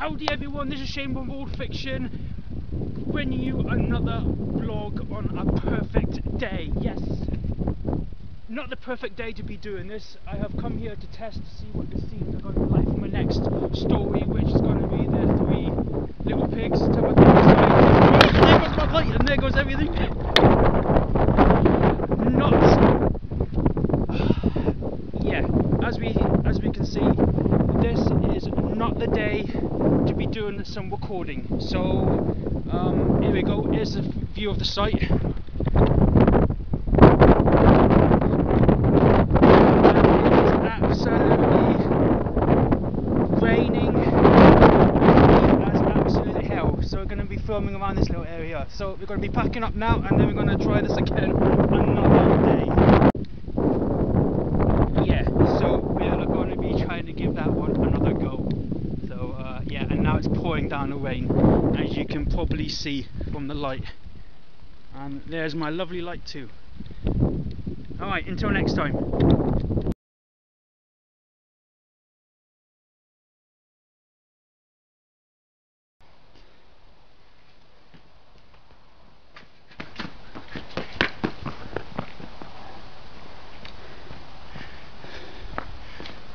Howdy everyone, this is Shane from World Fiction, bringing you another vlog on a perfect day. Yes, not the perfect day to be doing this. I have come here to test to see what the scenes are going to be like for my next story, which is going to be the three little pigs. There goes my light and there goes everything. As we can see, this is not the day to be doing some recording. So here we go. Here's the view of the site. It is absolutely raining as absolute hell. So we're going to be filming around this little area. So we're going to be packing up now, and then we're going to try this again another day. It's pouring down the rain, as you can probably see from the light, and there's my lovely light too. Alright, until next time.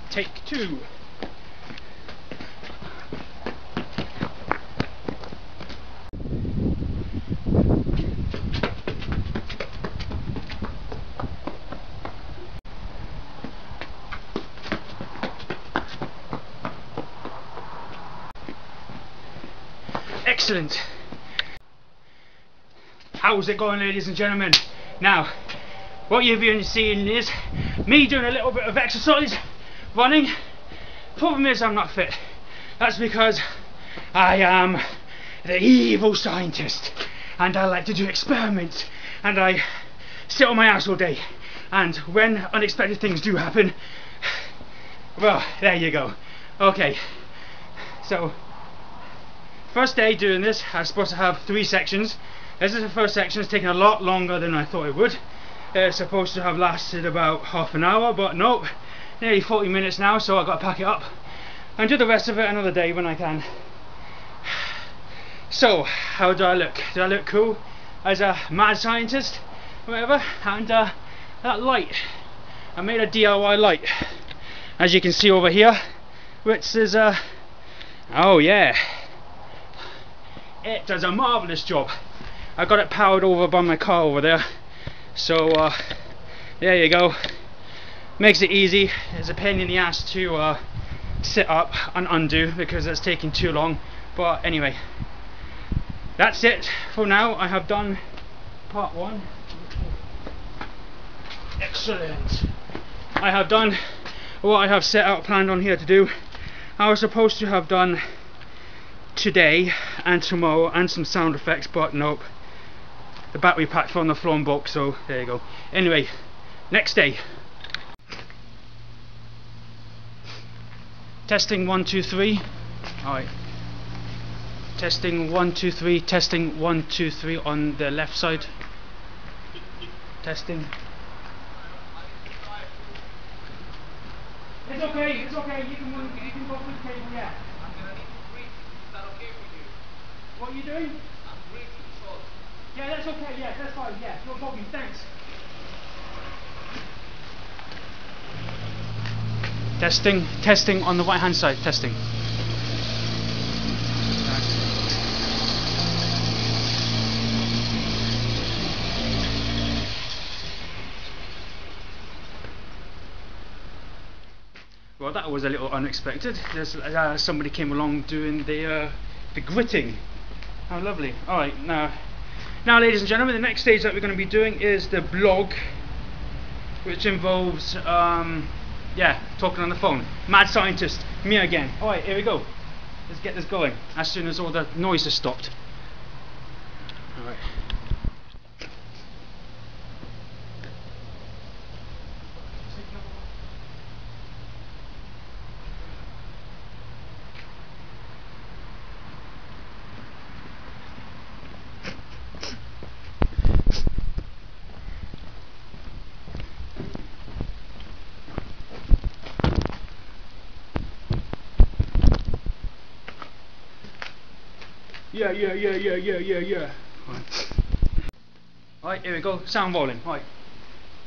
Take two. Excellent. How's it going, ladies and gentlemen? Now, what you've been seeing is me doing a little bit of exercise, running. Problem is, I'm not fit. That's because I am the evil scientist, and I like to do experiments, and I sit on my ass all day. And when unexpected things do happen, well, there you go. Okay, so. First day doing this, I was supposed to have three sections. This is the first section. It's taken a lot longer than I thought it would. It's supposed to have lasted about half an hour, but nope, nearly 40 minutes now, so I've got to pack it up and do the rest of it another day when I can. So, how do I look? Do I look cool as a mad scientist? Whatever. And that light, I made a DIY light, as you can see over here, which is oh yeah, it does a marvellous job. I got it powered over by my car over there, so there you go. Makes it easy. It's a pain in the ass to sit up and undo because it's taking too long, but anyway, that's it for now. I have done part one. Excellent. I have done what I have set out planned on here to do. I was supposed to have done today and tomorrow and some sound effects, but nope, the battery pack fell on the floor and broke, so there you go. Anyway, next day. Testing 1 2 3. Alright, testing 1 2 3, testing 1 2 3 on the left side, testing. It's okay, it's okay, you can go through the table, yeah. What are you doing? I'm breathing short. Yeah, that's okay, yeah, that's fine, yeah, no problem, thanks. Testing, testing on the right hand side, testing. Well, that was a little unexpected. There's, somebody came along doing the gritting. How lovely. Alright, now ladies and gentlemen, the next stage that we're going to be doing is the blog, which involves yeah, talking on the phone. Mad scientist, me again. Alright, here we go. Let's get this going as soon as all the noise has stopped. Alright. Yeah. Right, here we go, sound rolling, right.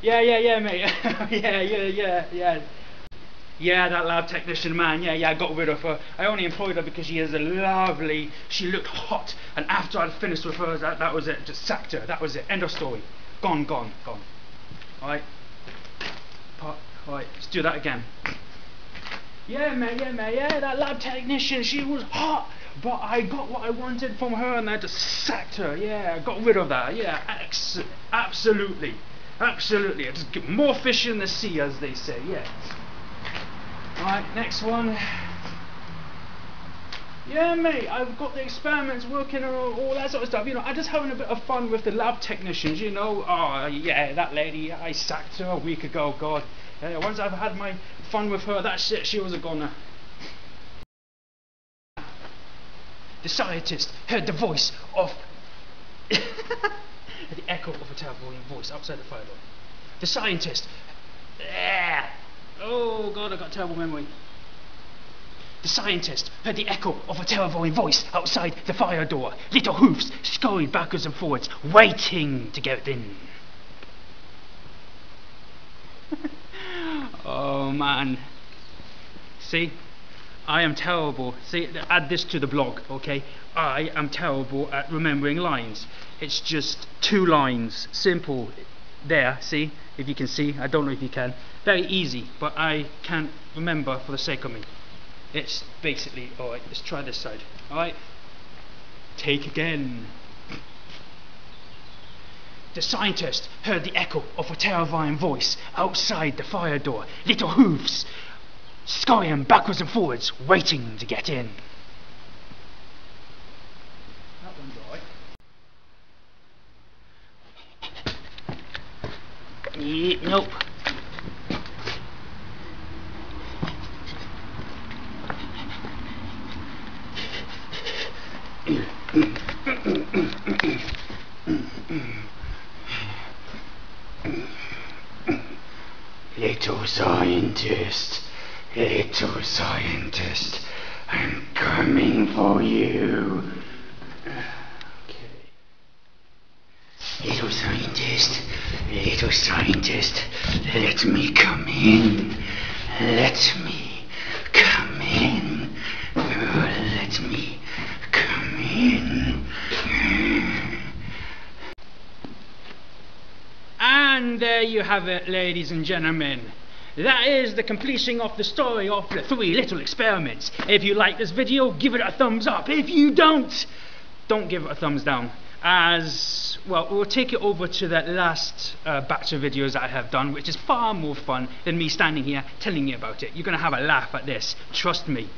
Yeah, mate. yeah. Yeah, that lab technician, man, yeah, I got rid of her. I only employed her because she is a lovely, she looked hot, and after I'd finished with her, that was it, just sacked her, that was it, end of story. Gone. Alright, let's do that again. Yeah, that lab technician, she was hot, but I got what I wanted from her and I just sacked her, yeah, I got rid of that, yeah, absolutely, I just get more fish in the sea, as they say, yeah. Alright, next one. Yeah, mate, I've got the experiments working and all that sort of stuff, you know, I'm just having a bit of fun with the lab technicians, you know. Oh, yeah, that lady, I sacked her a week ago, God. Once I've had my fun with her, that's it, she was a goner. The scientist heard the voice of... the echo of a terrible voice outside the fire door. The scientist... Oh God, I've got a terrible memory. The scientist heard the echo of a terrifying voice outside the fire door. Little hoofs scurried backwards and forwards, waiting to get in. Oh man. See? I am terrible. See, add this to the blog, okay? I am terrible at remembering lines. It's just two lines. Simple. There, see? If you can see. I don't know if you can. Very easy, but I can't remember for the sake of me. It's basically, alright, let's try this side. Alright, take again. The scientist heard the echo of a terrifying voice outside the fire door. Little hooves scurrying backwards and forwards, waiting to get in. That one's alright. Nope. Little scientist, I'm coming for you. Okay. Little scientist, let me come in. Let me come in. And there you have it, ladies and gentlemen. That is the completion of the story of the three little experiments. If you like this video, give it a thumbs up. If you don't give it a thumbs down. As well, we'll take it over to that last batch of videos that I have done, which is far more fun than me standing here telling you about it. You're going to have a laugh at this. Trust me.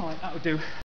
Alright, that'll do.